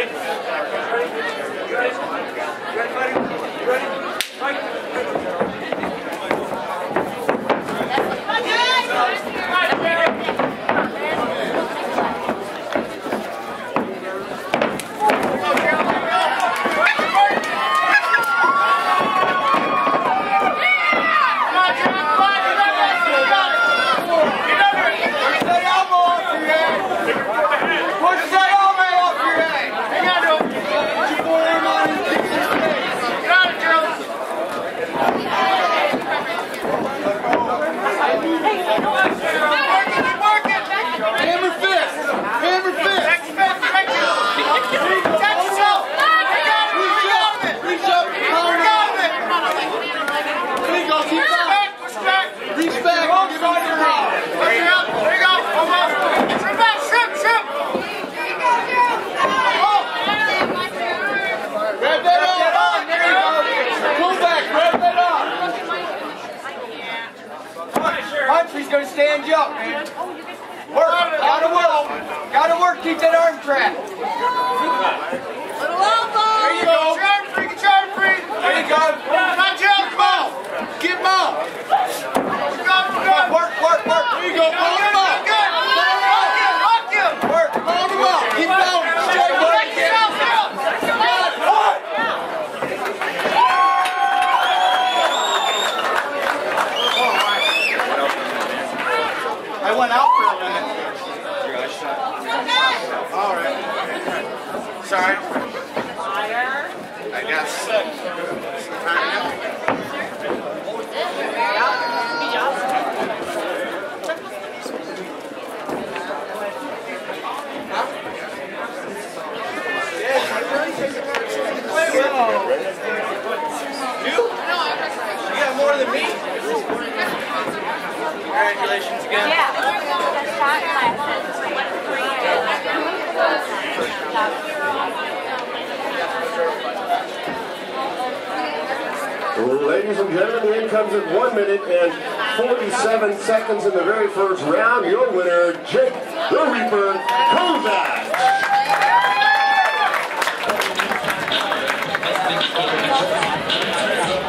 ready? You ready? You ready, buddy? You ready? Mike? He's going to stand you up, man. Work. Gotta work. Gotta work. Keep that arm trapped. Little elbow. There you go. Get your arm free. There you go. Punch out the ball. Get ball. Work. There you go. Ball him up. Good. Lock him. Work. Ball him up. Keep going. Straight work. I went out for a minute. All right. Sorry. I got sick. You? You got more than me? Congratulations again. Yeah. Ladies and gentlemen, the end comes in 1 minute and 47 seconds in the very first round. Your winner, Jake the Reaper Kovac.